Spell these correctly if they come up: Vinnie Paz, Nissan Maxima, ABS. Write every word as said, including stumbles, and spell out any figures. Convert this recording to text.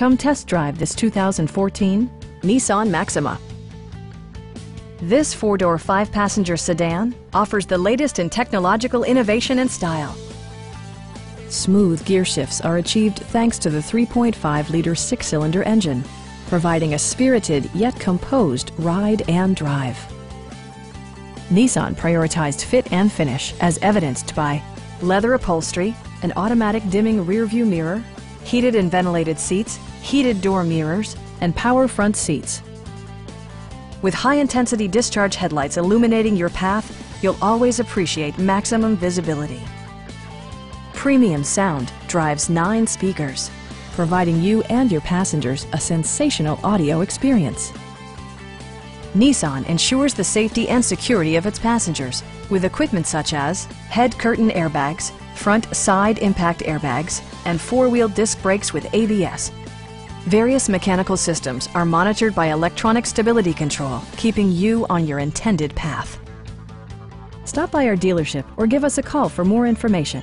Come test drive this two thousand fourteen Nissan Maxima. This four-door, five-passenger sedan offers the latest in technological innovation and style. Smooth gear shifts are achieved thanks to the three point five liter six-cylinder engine, providing a spirited yet composed ride and drive. Nissan prioritized fit and finish, as evidenced by leather upholstery, an automatic dimming rearview mirror, heated and ventilated seats, heated door mirrors, and power front seats. With high-intensity discharge headlights illuminating your path, you'll always appreciate maximum visibility. Premium sound drives nine speakers, providing you and your passengers a sensational audio experience. Nissan ensures the safety and security of its passengers with equipment such as head curtain airbags, front side impact airbags, and four-wheel disc brakes with A B S. Various mechanical systems are monitored by electronic stability control, keeping you on your intended path. Stop by our dealership or give us a call for more information.